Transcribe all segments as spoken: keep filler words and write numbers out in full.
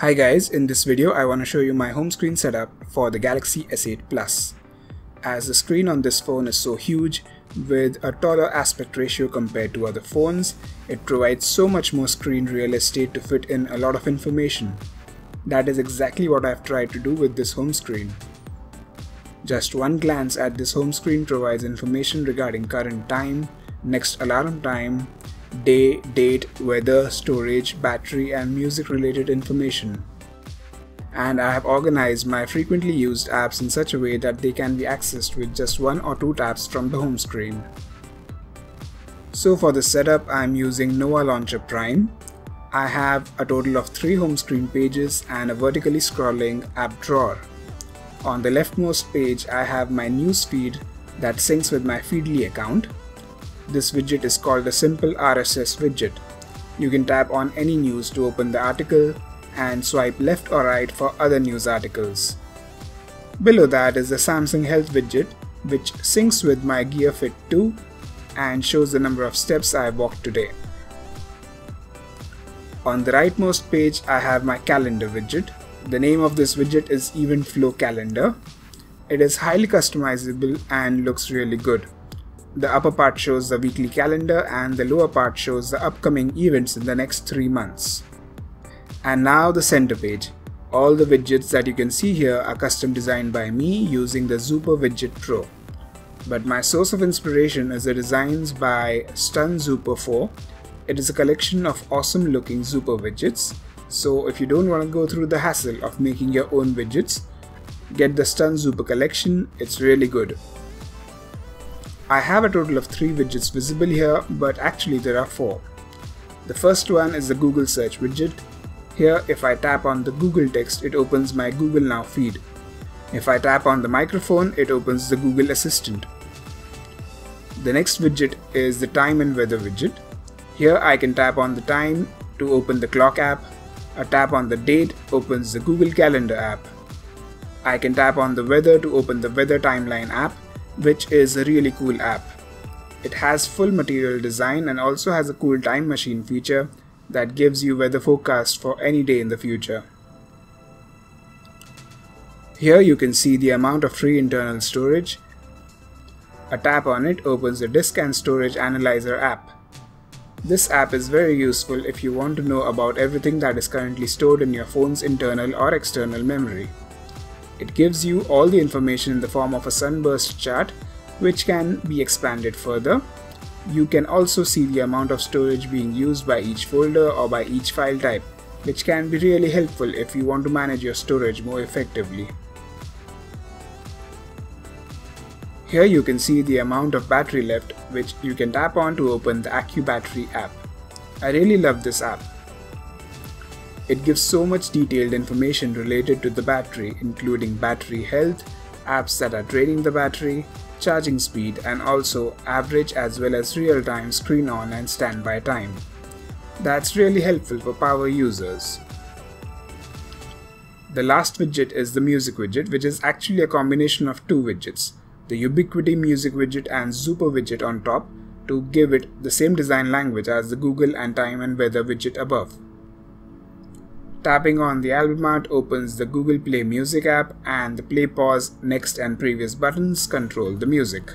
Hi guys, in this video I want to show you my home screen setup for the Galaxy S eight Plus. As the screen on this phone is so huge, with a taller aspect ratio compared to other phones, it provides so much more screen real estate to fit in a lot of information. That is exactly what I've tried to do with this home screen. Just one glance at this home screen provides information regarding current time, next alarm time, day, date, weather, storage, battery and music related information. And I have organized my frequently used apps in such a way that they can be accessed with just one or two taps from the home screen. So for this setup I am using NOVA Launcher Prime. I have a total of three home screen pages and a vertically scrolling app drawer. On the leftmost page I have my news feed that syncs with my Feedly account. This widget is called the Simple R S S Widget. You can tap on any news to open the article and swipe left or right for other news articles. Below that is the Samsung Health widget, which syncs with my Gear Fit two and shows the number of steps I walked today. On the rightmost page I have my Calendar widget. The name of this widget is Event Flow Calendar. It is highly customizable and looks really good. The upper part shows the weekly calendar and the lower part shows the upcoming events in the next three months. And now the center page. All the widgets that you can see here are custom designed by me using the Zooper Widget Pro. But my source of inspiration is the designs by StunZooper four. It is a collection of awesome looking Zooper widgets. So if you don't want to go through the hassle of making your own widgets, get the StunZooper collection, it's really good. I have a total of three widgets visible here, but actually there are four. The first one is the Google Search widget. Here if I tap on the Google text, it opens my Google Now feed. If I tap on the microphone, it opens the Google Assistant. The next widget is the Time and Weather widget. Here I can tap on the time to open the clock app. A tap on the date opens the Google Calendar app. I can tap on the weather to open the Weather Timeline app, which is a really cool app. It has full material design and also has a cool time machine feature that gives you weather forecast for any day in the future. Here you can see the amount of free internal storage. A tap on it opens the Disk and Storage Analyzer app. This app is very useful if you want to know about everything that is currently stored in your phone's internal or external memory. It gives you all the information in the form of a sunburst chart, which can be expanded further. You can also see the amount of storage being used by each folder or by each file type, which can be really helpful if you want to manage your storage more effectively. Here you can see the amount of battery left, which you can tap on to open the AccuBattery app. I really love this app. It gives so much detailed information related to the battery, including battery health, apps that are draining the battery, charging speed and also average as well as real-time screen on and standby time. That's really helpful for power users. The last widget is the Music widget, which is actually a combination of two widgets, the Ubiquity Music widget and Zooper widget on top, to give it the same design language as the Google and Time and Weather widget above. Tapping on the album art opens the Google Play Music app, and the play, pause, next and previous buttons control the music.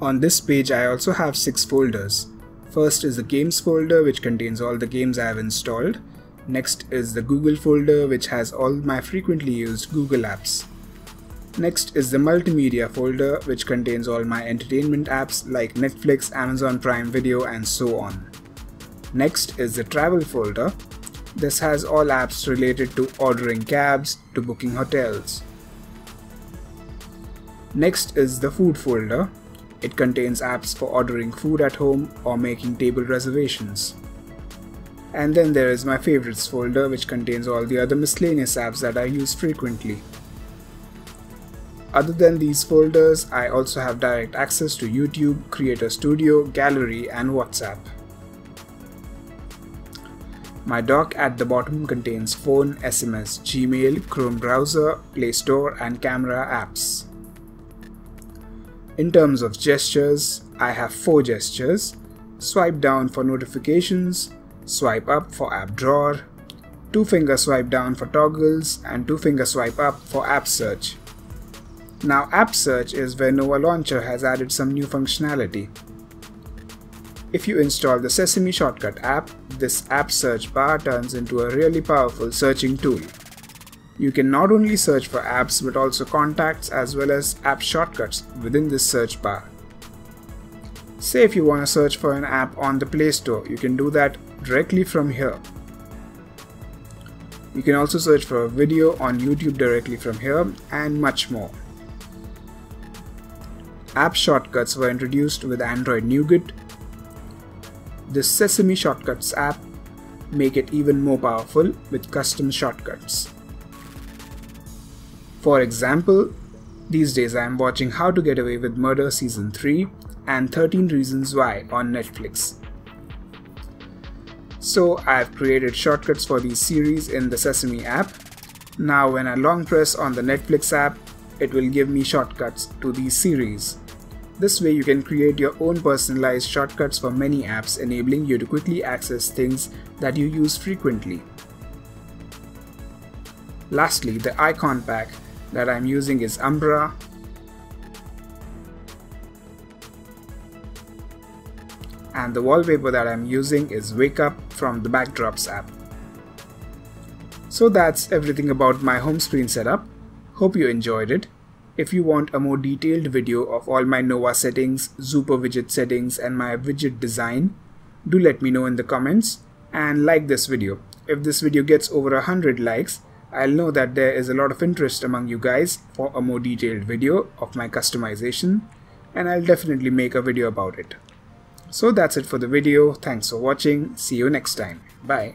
On this page I also have six folders. First is the Games folder, which contains all the games I have installed. Next is the Google folder, which has all my frequently used Google apps. Next is the Multimedia folder, which contains all my entertainment apps like Netflix, Amazon Prime Video and so on. Next is the Travel folder. This has all apps related to ordering cabs, to booking hotels. Next is the Food folder. It contains apps for ordering food at home or making table reservations. And then there is my Favorites folder, which contains all the other miscellaneous apps that I use frequently. Other than these folders, I also have direct access to YouTube, Creator Studio, Gallery and WhatsApp. My dock at the bottom contains phone, S M S, Gmail, Chrome browser, Play Store and camera apps. In terms of gestures, I have four gestures: swipe down for notifications, swipe up for app drawer, two finger swipe down for toggles, and two finger swipe up for app search. Now app search is where NOVA Launcher has added some new functionality. If you install the Sesame Shortcut app, this app search bar turns into a really powerful searching tool. You can not only search for apps but also contacts as well as app shortcuts within this search bar. Say if you want to search for an app on the Play Store, you can do that directly from here. You can also search for a video on YouTube directly from here, and much more. App shortcuts were introduced with Android Nougat. The Sesame Shortcuts app make it even more powerful with custom shortcuts. For example, these days I am watching How To Get Away With Murder Season three and thirteen Reasons Why on Netflix. So I have created shortcuts for these series in the Sesame app. Now when I long press on the Netflix app, it will give me shortcuts to these series. This way you can create your own personalized shortcuts for many apps, enabling you to quickly access things that you use frequently. Lastly, the icon pack that I'm using is Umbra. And the wallpaper that I'm using is Wake Up from the Backdrops app. So that's everything about my home screen setup. Hope you enjoyed it. If you want a more detailed video of all my NOVA settings, Zooper widget settings, and my widget design, do let me know in the comments and like this video. If this video gets over one hundred likes, I'll know that there is a lot of interest among you guys for a more detailed video of my customization, and I'll definitely make a video about it. So that's it for the video. Thanks for watching. See you next time. Bye.